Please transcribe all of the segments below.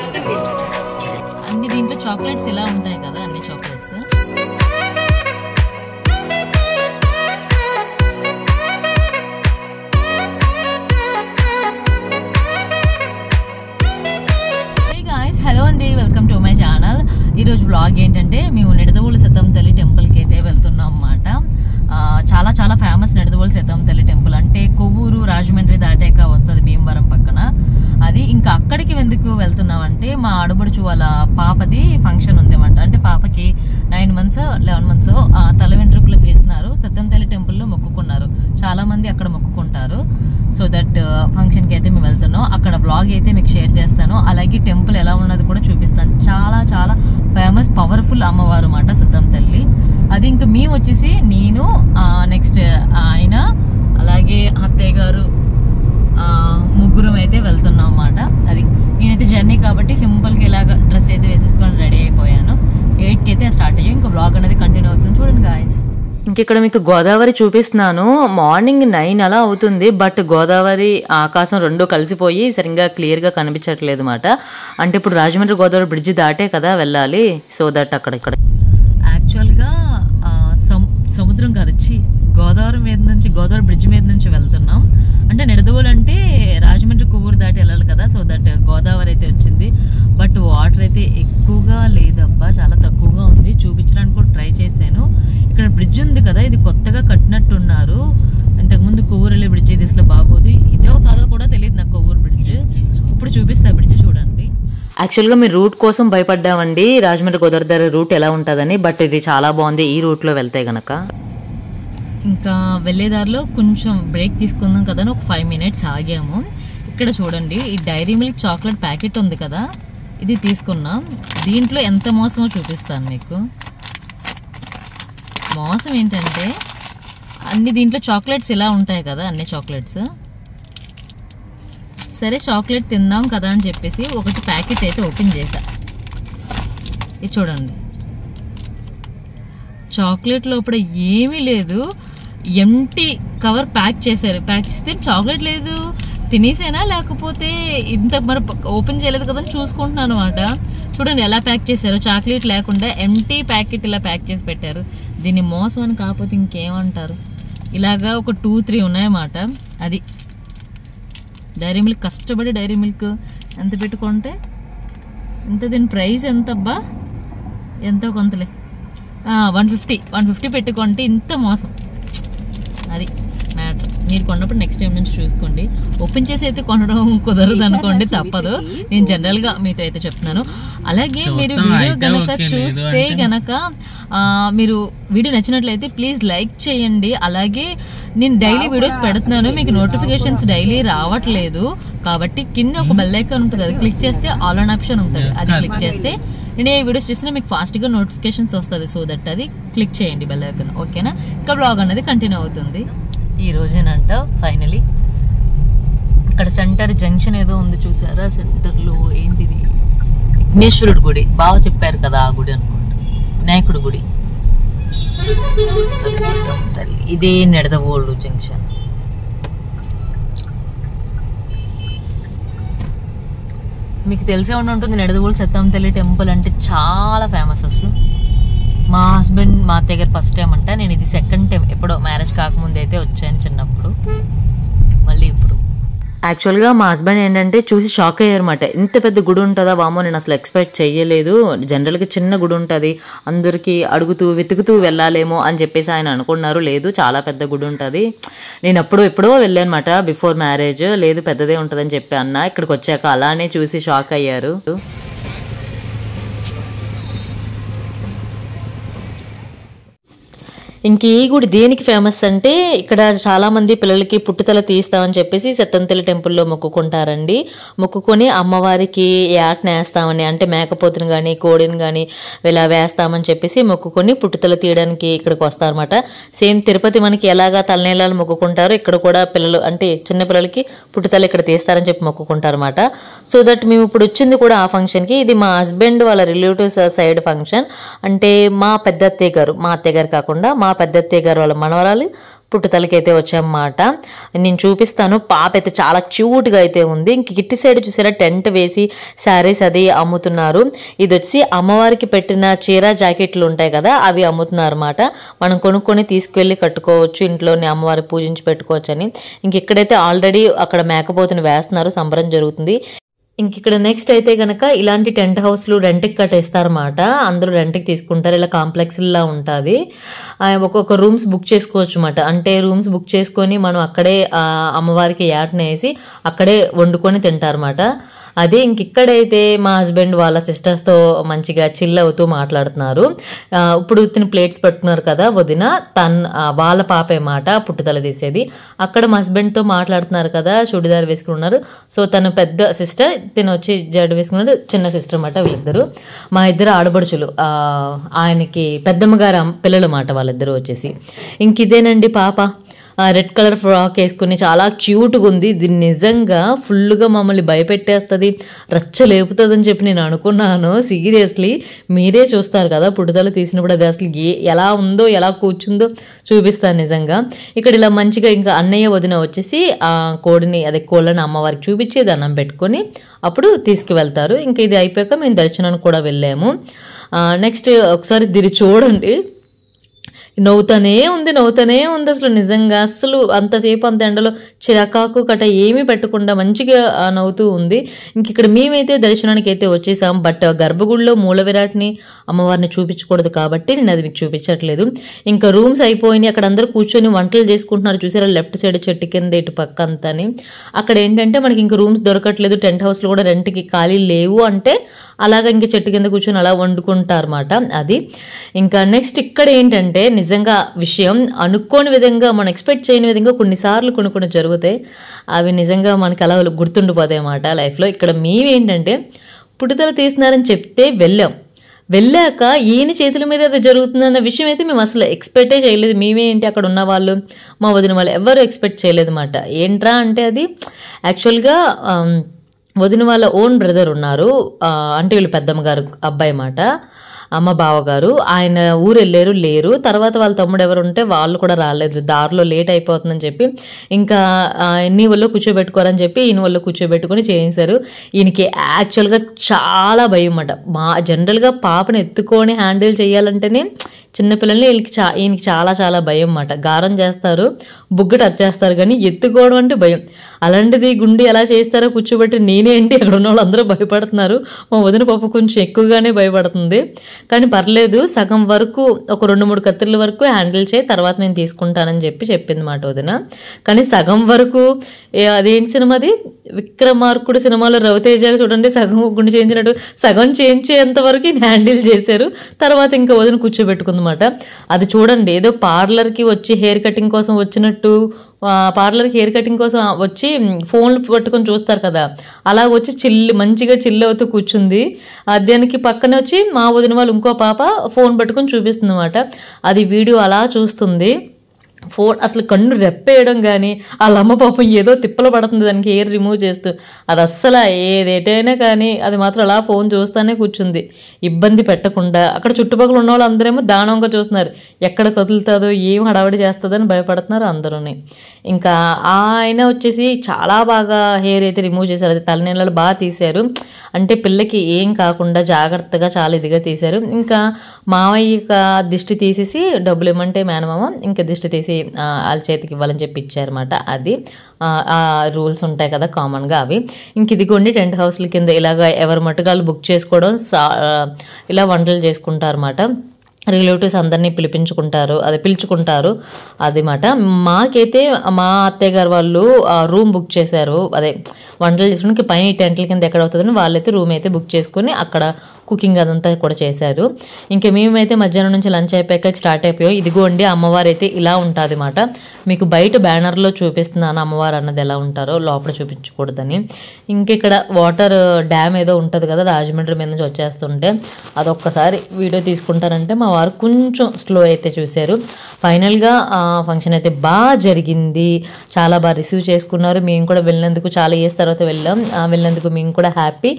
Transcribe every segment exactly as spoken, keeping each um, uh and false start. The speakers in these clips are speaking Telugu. ఇష్టం అన్ని దీంట్లో చాక్లెట్స్ ఇలా ఉంటాయి కదా అన్ని చాక్లెట్స్ హలో అండి వెల్కమ్ టు మై ఛానల్ ఈరోజు బ్లాగ్ ఏంటంటే మేము నిడదవోలు సతమ్మ తల్లి టెంపుల్కి అయితే వెళ్తున్నాం అన్నమాట చాలా చాలా ఫేమస్ నిడదవోలు సతమ్మ తల్లి టెంపుల్ అంటే కొవ్వూరు రాజమండ్రి దాటాక వస్తుంది భీమవరం పక్కన అది ఇంకా అక్కడికి ఎందుకు వెళ్తున్నాం అంటే మా ఆడబడుచు వాళ్ళ పాపది ఫంక్షన్ ఉందన్నమాట అంటే పాపకి నైన్ మంత్స్ లెవెన్ మంత్స్ తల వెంట్రుకలు తీస్తున్నారు సతమ్మ తల్లి టెంపుల్లో మొక్కుకున్నారు చాలామంది అక్కడ మొక్కుకుంటారు సో దట్ ఫంక్షన్కి అయితే మేము వెళ్తున్నాం అక్కడ బ్లాగ్ అయితే మీకు షేర్ చేస్తాను అలాగే టెంపుల్ ఎలా ఉన్నది కూడా చూపిస్తాను చాలా చాలా ఫేమస్ పవర్ఫుల్ అమ్మవారు అన్నమాట సతమ్మ తల్లి అది ఇంకా మేము వచ్చేసి నేను నెక్స్ట్ ఆయన అలాగే అత్తయ్య గారు ముగ్గురం అయితే వెళ్తున్నాం అన్నమాట అది నేనైతే జర్నీ కాబట్టి సింపుల్గా ఇలాగ డ్రెస్ అయితే వేసేసుకొని రెడీ అయిపోయాను ఎయిట్కి అయితే స్టార్ట్ అయ్యాం ఇంకా బ్లాగ్ అనేది కంటిన్యూ అవుతుంది చూడండి గాయస్ ఇంకిక్కడ మీకు గోదావరి చూపిస్తున్నాను మార్నింగ్ నైన్ అలా అవుతుంది బట్ గోదావరి ఆకాశం రెండు కలిసిపోయి సరిగ్గా క్లియర్గా కనిపించట్లేదు అన్నమాట అంటే ఇప్పుడు రాజమండ్రి గోదావరి బ్రిడ్జి దాటే కదా వెళ్ళాలి సో దట్ అక్కడ ఇక్కడ యాక్చువల్గా సముద్రం కాదు వచ్చి గోదావరి మీద నుంచి గోదావరి బ్రిడ్జ్ మీద నుంచి వెళ్తున్నాం అంటే నిడదవోలు అంటే రాజమండ్రి కొవ్వూరు దాటి వెళ్ళాలి కదా సో దట్ గోదావరి అయితే వచ్చింది బట్ వాటర్ అయితే ఎక్కువగా లేదబ్బా చాలా తక్కువగా ఉంది చూపించడానికి కూడా ట్రై చేశాను ఇక్కడ బ్రిడ్జ్ ఉంది కదా ఇది కొత్తగా కట్టినట్టున్నారు ఇంతకుముందు కొవ్వూరు వెళ్ళే బ్రిడ్జ్ ఇది అసలు బాగోదు ఇదో కాదో కూడా తెలియదు నాకు కొవ్వూరు బ్రిడ్జ్ ఇప్పుడు చూపిస్తా బ్రిడ్జ్ చూడండి యాక్చువల్గా మీ రూట్ కోసం భయపడ్డామండి రాజమండ్రి గోదావరి రూట్ ఎలా ఉంటుందని బట్ ఇది చాలా బాగుంది ఈ రూట్లో వెళ్తే గనక ఇంకా వెళ్ళేదారిలో కొంచెం బ్రేక్ తీసుకుందాం కదా ఒక ఫైవ్ మినిట్స్ ఆగాము ఇక్కడ చూడండి ఈ డైరీ మిల్క్ చాక్లెట్ ప్యాకెట్ ఉంది కదా ఇది తీసుకున్నాం దీంట్లో ఎంత మోసమో చూపిస్తాను మీకు మోసం ఏంటంటే అన్ని దీంట్లో చాక్లెట్స్ ఇలా ఉంటాయి కదా అన్ని చాక్లెట్స్ సరే చాక్లెట్ తిందాం కదా అని చెప్పేసి ఒకటి ప్యాకెట్ అయితే ఓపెన్ చేశా ఇది చూడండి చాక్లెట్ లోపల ఏమీ లేదు ఎంటీ కవర్ ప్యాక్ చేశారు ప్యాక్ చేస్తే చాక్లెట్ లేదు తినేసేనా లేకపోతే ఇంత మరి ఓపెన్ చేయలేదు కదా అని చూసుకుంటున్నాను అనమాట చూడండి ఎలా ప్యాక్ చేశారు చాక్లెట్ లేకుండా ఎంటీ ప్యాకెట్ ఇలా ప్యాక్ చేసి పెట్టారు దీన్ని మోసం అని కాకపోతే ఇంకేమంటారు ఇలాగా ఒక టూ త్రీ ఉన్నాయన్నమాట అది డైరీ మిల్క్ కష్టపడి డైరీ మిల్క్ ఎంత పెట్టుకుంటే ఎంత దీని ప్రైస్ ఎంత అబ్బా ఎంతో కొంతలే వన్ ఫిఫ్టీ వన్ ఫిఫ్టీ పెట్టుకుంటే ఇంత మోసం అది మ్యాటర్ మీరు కొన్నప్పుడు నెక్స్ట్ టైం నుంచి చూసుకోండి ఓపెన్ చేసి అయితే కొనడం కుదరదు అనుకోండి తప్పదు నేను జనరల్గా మీతో అయితే చెప్తున్నాను అలాగే మీరు వీడియో గనక చూస్తే గనక మీరు వీడియో నచ్చినట్లయితే ప్లీజ్ లైక్ చేయండి అలాగే నేను డైలీ వీడియోస్ పెడుతున్నాను మీకు నోటిఫికేషన్స్ డైలీ రావట్లేదు కాబట్టి కింద ఒక బెల్ ఐకాన్ ఉంటుంది అది క్లిక్ చేస్తే ఆల్ ఆన్ ఆప్షన్ ఉంటుంది అది క్లిక్ చేస్తే నేను ఏ వీడియోస్ చేసినా మీకు ఫాస్ట్గా నోటిఫికేషన్స్ వస్తుంది సో దట్ అది క్లిక్ చేయండి బెల్ ఐకాన్ ఓకేనా ఇంకా బ్లాగ్ అనేది కంటిన్యూ అవుతుంది ఈ రోజేనంట ఫైనలీ ఇక్కడ సెంటర్ జంక్షన్ ఏదో ఉంది చూసారా సెంటర్లో ఏంటిది విఘ్నేశ్వరుడు గుడి బాగా చెప్పారు కదా ఆ గుడి అనుకుంటా వినాయకుడు గుడి ఇదే నిడదవోలు జంక్షన్ మీకు తెలిసే ఉండి ఉంటుంది నిడదవోలు సతమ్మ తల్లి టెంపుల్ అంటే చాలా ఫేమస్ అసలు మా హస్బెండ్ మా అత్తయ్య గారు ఫస్ట్ టైం అంట నేను ఇది సెకండ్ టైం ఎప్పుడో మ్యారేజ్ కాకముందు అయితే వచ్చాను చిన్నప్పుడు మళ్ళీ ఇప్పుడు యాక్చువల్గా మా హస్బెండ్ ఏంటంటే చూసి షాక్ అయ్యారన్నమాట ఇంత పెద్ద గుడి ఉంటుందా వామో నేను అసలు ఎక్స్పెక్ట్ చేయలేదు జనరల్గా చిన్న గుడి ఉంటుంది అందరికీ అడుగుతూ వెతుకుతూ వెళ్ళాలేమో అని చెప్పేసి ఆయన అనుకున్నారు లేదు చాలా పెద్ద గుడి ఉంటుంది నేను అప్పుడు ఎప్పుడో వెళ్ళానమాట బిఫోర్ మ్యారేజ్ లేదు పెద్దదే ఉంటుందని చెప్పి అన్న ఇక్కడికి వచ్చాక అలానే చూసి షాక్ అయ్యారు ఇంక ఈ గుడి దేనికి ఫేమస్ అంటే ఇక్కడ చాలామంది పిల్లలకి పుట్టుతల తీస్తామని చెప్పేసి సతమ్మ తల్లి టెంపుల్లో మొక్కుకుంటారండి మొక్కుకొని అమ్మవారికి యాటను వేస్తామని అంటే మేకపోతుని కానీ కోడిని కానీ ఇలా వేస్తామని చెప్పేసి మొక్కుకొని పుట్టుతల తీయడానికి ఇక్కడికి వస్తారన్నమాట సేమ్ తిరుపతి మనకి ఎలాగా తలనీలాలు మొక్కుకుంటారో ఇక్కడ కూడా పిల్లలు అంటే చిన్నపిల్లలకి పుట్టుతల ఇక్కడ తీస్తారని చెప్పి మొక్కుకుంటారన్నమాట సో దట్ మేము ఇప్పుడు వచ్చింది కూడా ఆ ఫంక్షన్కి ఇది మా హస్బెండ్ వాళ్ళ రిలేటివ్స్ సైడ్ ఫంక్షన్ అంటే మా పెద్ద అత్తయ్య గారు మా అత్తయ్య గారు కాకుండా మా పెద్ద అత్తయ్య గారు వాళ్ళ మనవరాలు పుట్టతలకైతే వచ్చామన్నమాట. నేను చూపిస్తాను. పాప అయితే చాలా క్యూట్గా అయితే ఉంది. ఇంక కిట్టి సైడ్ చూసారా టెంట్ వేసి శారీస్ అది అమ్ముతున్నారు. ఇది వచ్చి అమ్మవారికి పెట్టిన చీర జాకెట్లు ఉంటాయి కదా, అవి అమ్ముతున్నారు అన్నమాట. మనం కొనుక్కొని తీసుకువెళ్ళి కట్టుకోవచ్చు, ఇంట్లోనే అమ్మవారికి పూజించి పెట్టుకోవచ్చు అని. ఇంక ఇక్కడైతే ఆల్రెడీ అక్కడ మేకపోతుని వేస్తున్నారు, సంబరం జరుగుతుంది. ఇంక ఇక్కడ నెక్స్ట్ అయితే గనక ఇలాంటి టెంట్ హౌస్లు రెంట్కి కట్టేస్తారన్నమాట. అందరూ రెంట్కి తీసుకుంటారు, ఇలా కాంప్లెక్స్లా ఉంటుంది. ఒక్కొక్క రూమ్స్ బుక్ చేసుకోవచ్చు అన్నమాట. అంటే రూమ్స్ బుక్ చేసుకొని మనం అక్కడే అమ్మవారికి యాటన వేసి అక్కడే వండుకొని తింటారన్నమాట. అదే ఇంక ఇక్కడైతే మా హస్బెండ్ వాళ్ళ సిస్టర్స్తో మంచిగా చిల్ అవుతూ మాట్లాడుతున్నారు. ఇప్పుడు తిని ప్లేట్స్ పెట్టుకున్నారు కదా వదిన, తన వాళ్ళ పాపే మాట పుట్టుదల తీసేది. అక్కడ మా హస్బెండ్తో మాట్లాడుతున్నారు కదా, చుడిదారు వేసుకున్నారు. సో తన పెద్ద సిస్టర్, తిను వచ్చి జడ్ వేసుకున్నాడు చిన్న సిస్టర్ అన్నమాట. వీళ్ళిద్దరు మా ఇద్దరు ఆడబడుచులు, ఆయనకి పెద్దమ్మగారు పిల్లలు అన్నమాట వాళ్ళిద్దరూ వచ్చేసి. ఇంక ఇదేనండి పాప, రెడ్ కలర్ ఫ్రాక్ వేసుకుని చాలా క్యూట్గా ఉంది. ఇది నిజంగా ఫుల్గా మమ్మల్ని భయపెట్టేస్తుంది, రచ్చ లేపుతుంది అని చెప్పి నేను అనుకున్నాను. సీరియస్లీ మీరే చూస్తారు కదా పుట్టుదల తీసినప్పుడు, అది అసలు ఏ ఎలా ఉందో ఎలా కూర్చుందో చూపిస్తాను నిజంగా. ఇక్కడ ఇలా మంచిగా ఇంకా అన్నయ్య వదిన వచ్చేసి ఆ కోడిని అదే కోళ్ళని అమ్మవారికి చూపించి దండం పెట్టుకొని అప్పుడు తీసుకువెళ్తారు. ఇంకా ఇది అయిపోయాక మేము దర్శనానికి కూడా వెళ్ళాము. నెక్స్ట్ ఒకసారి దీన్ని చూడండి, నవ్వుతూనే ఉంది నవ్వుతూనే ఉంది అసలు నిజంగా. అసలు అంతసేపు అంత ఎండలో చిరాకాకు కట్ట ఏమీ పెట్టకుండా మంచిగా నవ్వుతూ ఉంది. ఇంక ఇక్కడ మేమైతే దర్శనానికి అయితే వచ్చేసాం, బట్ గర్భగుడిలో మూల విరాట్ని అమ్మవారిని చూపించకూడదు కాబట్టి నేను అది మీకు చూపించట్లేదు. ఇంకా రూమ్స్ అయిపోయినాయి, అక్కడ అందరూ కూర్చొని వంటలు చేసుకుంటున్నారు చూసారా, లెఫ్ట్ సైడ్ చెట్టు కింద ఇటు పక్క అంతాని. అక్కడ ఏంటంటే మనకి ఇంక రూమ్స్ దొరకట్లేదు, టెంట్ హౌస్లో కూడా రెంట్కి ఖాళీ లేవు అంటే అలాగ ఇంక చెట్టు కింద కూర్చొని అలా వండుకుంటారు అన్నమాట. అది ఇంకా నెక్స్ట్ ఇక్కడ ఏంటంటే నిజంగా విషయం అనుకోని విధంగా మనం ఎక్స్పెక్ట్ చేయని విధంగా కొన్నిసార్లు కొన్ని కొన్ని జరుగుతాయి, అవి నిజంగా మనకు అలా గుర్తుండిపోతాయి అన్నమాట లైఫ్లో. ఇక్కడ మేమేంటంటే పుట్టుదల తీసినారని చెప్తే వెళ్ళాం, వెళ్ళాక ఈయన చేతుల మీద అది జరుగుతుందన్న విషయం అయితే మేము అసలు ఎక్స్పెక్టే చేయలేదు. మేమేంటి అక్కడ ఉన్న వాళ్ళు మా వదిన వాళ్ళు ఎవరు ఎక్స్పెక్ట్ చేయలేదు అన్నమాట. ఏంట్రా అంటే అది యాక్చువల్గా వదిన వాళ్ళ ఓన్ బ్రదర్ ఉన్నారు, అంటే వీళ్ళు పెద్దమ్మగారు అబ్బాయి మాట, అమ్మ బావగారు. ఆయన ఊరు వెళ్ళారు లేరు, తర్వాత వాళ్ళ తమ్ముడు ఎవరు ఉంటే వాళ్ళు కూడా రాలేదు, దారిలో లేట్ అయిపోతుందని చెప్పి ఇంకా నీ వల్ల కూర్చోబెట్టుకోరని చెప్పి ఈయన వల్ల కూర్చోబెట్టుకుని చేయించారు. ఈయనకి యాక్చువల్గా చాలా భయం అన్నమాట. మా జనరల్గా పాపను ఎత్తుకొని హ్యాండిల్ చేయాలంటేనే చిన్నపిల్లల్ని వీళ్ళకి చా ఈయనకి చాలా చాలా భయం అన్నమాట. గారం చేస్తారు, బుగ్గ టచ్ చేస్తారు, కానీ ఎత్తుకోవడం అంటే భయం. అలాంటిది గుండి ఎలా చేస్తారో కూర్చోబెట్టి నేనేంటి అక్కడ ఉన్న వాళ్ళు అందరూ భయపడుతున్నారు. మా వదిన పాప కొంచెం ఎక్కువగానే భయపడుతుంది, కానీ పర్లేదు సగం వరకు ఒక రెండు మూడు కత్తిరల వరకు హ్యాండిల్ చేయి, తర్వాత నేను తీసుకుంటానని చెప్పి చెప్పింది మాట వదిన. కానీ సగం వరకు అదేంటి సినిమాది, విక్రమార్కుడు సినిమాలో రవితేజాలు చూడండి సగం గుండి చేయించినట్టు సగం చేయించేంత వరకు హ్యాండిల్ చేశారు, తర్వాత ఇంకా వదిన కూర్చోబెట్టుకుందన్నమాట. అది చూడండి ఏదో పార్లర్కి వచ్చి హెయిర్ కటింగ్ కోసం వచ్చినట్టు, పార్లర్కి హెయిర్ కటింగ్ కోసం వచ్చి ఫోన్లు పట్టుకొని చూస్తారు కదా, అలా వచ్చి చిల్లు మంచిగా చిల్లు అవుతూ కూర్చుంది. దానికి పక్కన వచ్చి మా వదిన వాళ్ళు ఇంకో పాప ఫోన్ పట్టుకొని చూపిస్తుంది అన్నమాట. అది వీడియో అలా చూస్తుంది, ఫోన్ అసలు కన్ను రెప్పేయడం కానీ వాళ్ళ అమ్మ పాపం ఏదో తిప్పలు పడుతుంది దానికి హెయిర్ రిమూవ్ చేస్తూ. అది అస్సలు ఏదేటైనా కానీ అది మాత్రం అలా ఫోన్ చూస్తూనే కూర్చుంది ఇబ్బంది పెట్టకుండా. అక్కడ చుట్టుపక్కల ఉన్న వాళ్ళు అందరేమో దానంగా చూస్తున్నారు, ఎక్కడ కదులుతుందో ఏం హడావిడి చేస్తుందని భయపడుతున్నారు అందరూ. ఇంకా ఆయన వచ్చేసి చాలా బాగా హెయిర్ అయితే రిమూవ్ చేశారు, అది తలనీళ్ళు బాగా తీశారు, అంటే పిల్లకి ఏం కాకుండా జాగ్రత్తగా చాలా ఇదిగా తీశారు. ఇంకా మావయ్యక దిష్టి తీసేసి డబ్బులు ఇమ్మంటే మేనమామ ఇంకా దిష్టి తీసి వాళ్ళ చేతికి ఇవ్వాలని చెప్పి ఇచ్చారన్నమాట. అది రూల్స్ ఉంటాయి కదా కామన్గా అవి. ఇంక ఇదిగోండి టెంట్ హౌస్ల కింద ఇలాగ ఎవరి మట్టుకాలు బుక్ చేసుకోవడం ఇలా వంటలు చేసుకుంటారన్నమాట. రిలేటివ్స్ అందరినీ పిలిపించుకుంటారు, అది పిలుచుకుంటారు అదిమాట. మాకైతే మా అత్తయ్య గారు వాళ్ళు రూమ్ బుక్ చేశారు, అదే వంటలు చేసుకుని పైన ఈ టెంట్ల కింద ఎక్కడ అవుతుందని వాళ్ళైతే రూమ్ అయితే బుక్ చేసుకుని అక్కడ కుకింగ్ అదంతా కూడా చేశారు. ఇంకా మేమైతే మధ్యాహ్నం నుంచి లంచ్ అయిపోయాక స్టార్ట్ అయిపోయాం. ఇదిగోండి అమ్మవారు అయితే ఇలా ఉంటుంది అన్నమాట. మీకు బయట బ్యానర్లో చూపిస్తున్నాను అమ్మవారు అన్నది ఎలా ఉంటారో, లోపల చూపించకూడదని. ఇంకెక్కడ వాటర్ డ్యామ్ ఏదో ఉంటుంది కదా రాజమండ్రి మీద నుంచి వచ్చేస్తుంటే, అదొక్కసారి వీడియో తీసుకుంటారంటే మా వారు కొంచెం స్లో అయితే చూశారు. ఫైనల్గా ఫంక్షన్ అయితే బాగా జరిగింది, చాలా బాగా రిసీవ్ చేసుకున్నారు. మేము కూడా వెళ్ళినందుకు చాలా ఇయర్స్ తర్వాత వెళ్ళాం, వెళ్ళినందుకు మేము కూడా హ్యాపీ.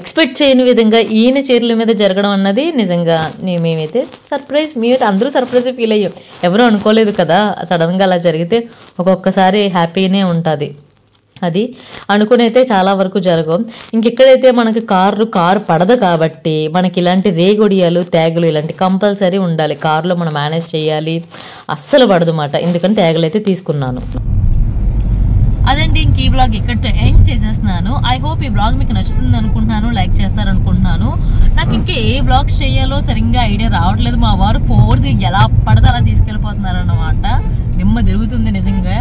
ఎక్స్పెక్ట్ చేయని విధంగా ఈయన చీరల మీద జరగడం అన్నది నిజంగా మేమైతే సర్ప్రైజ్, మేమైతే అందరూ సర్ప్రైజ్ ఫీల్ అయ్యాం. ఎవరూ అనుకోలేదు కదా సడన్గా అలా జరిగితే, ఒక్కొక్కసారి హ్యాపీనే ఉంటుంది. అది అనుకునైతే చాలా వరకు జరగం. ఇంకెక్కడైతే మనకి కారు కారు పడదు కాబట్టి మనకి ఇలాంటి రేగొడియాలు తేగలు ఇలాంటి కంపల్సరీ ఉండాలి, కారులో మనం మేనేజ్ చేయాలి, అస్సలు పడదు మాట. ఎందుకంటే తేగలు అయితే తీసుకున్నాను. అదండి ఇంక ఈ బ్లాగ్ ఇక్కడితో ఎండ్ చేసేస్తున్నాను. ఐ హోప్ ఈ బ్లాగ్ మీకు నచ్చుతుంది అనుకుంటున్నాను, లైక్ చేస్తారనుకుంటున్నాను. నాకు ఇంకా ఏ బ్లాగ్స్ చేయాలో సరిగ్గా ఐడియా రావట్లేదు, మా వారు ఫోర్స్ ఎలా పడితే అలా తీసుకెళ్ళిపోతున్నారు అన్నమాట. నిమ్మ తిరుగుతుంది నిజంగా.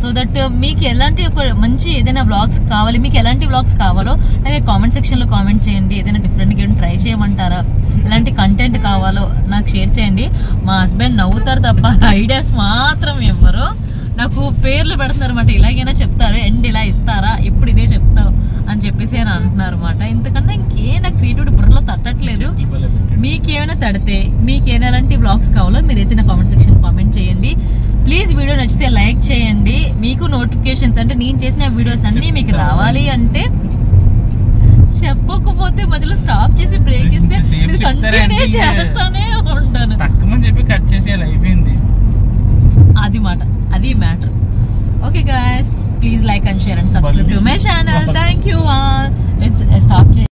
సో దట్ మీకు ఎలాంటి ఒక మంచి ఏదైనా బ్లాగ్స్ కావాలి, మీకు ఎలాంటి బ్లాగ్స్ కావాలో అలాగే కామెంట్ సెక్షన్లో కామెంట్ చేయండి. ఏదైనా డిఫరెంట్గా ఏమైనా ట్రై చేయమంటారా, ఎలాంటి కంటెంట్ కావాలో నాకు షేర్ చేయండి. మా హస్బెండ్ నవ్వుతారు తప్ప ఐడియాస్ మాత్రం ఇవ్వరు, నాకు పేర్లు పెడుతున్నారు అనమాట. ఇలాగైనా చెప్తారు, ఎండ్ ఇలా ఇస్తారా, ఇప్పుడు ఇదే చెప్తావు అని చెప్పేసి అని అంటున్నారు అనమాట. ఇంతకన్నా ఇంకే నాకు క్రియేటివిటీ బుర్రలో తట్టట్లేదు. మీకేమైనా తడితే, మీకు ఏదైనా బ్లాగ్స్ కావాలో మీరైతే నా కామెంట్ సెక్షన్ కామెంట్ చేయండి. ప్లీజ్ వీడియో నచ్చితే లైక్ చేయండి. మీకు నోటిఫికేషన్స్ అంటే నేను చేసిన వీడియోస్ అన్నీ మీకు రావాలి అంటే చెప్పకపోతే మధ్యలో స్టాప్ చేసి బ్రేక్ ఇస్తే కంటిన్యూ చేస్తానే ఉంటాను. అది మాట, అది matter. Okay guys, please like and share and subscribe to my channel. Thank you all. Let's stop.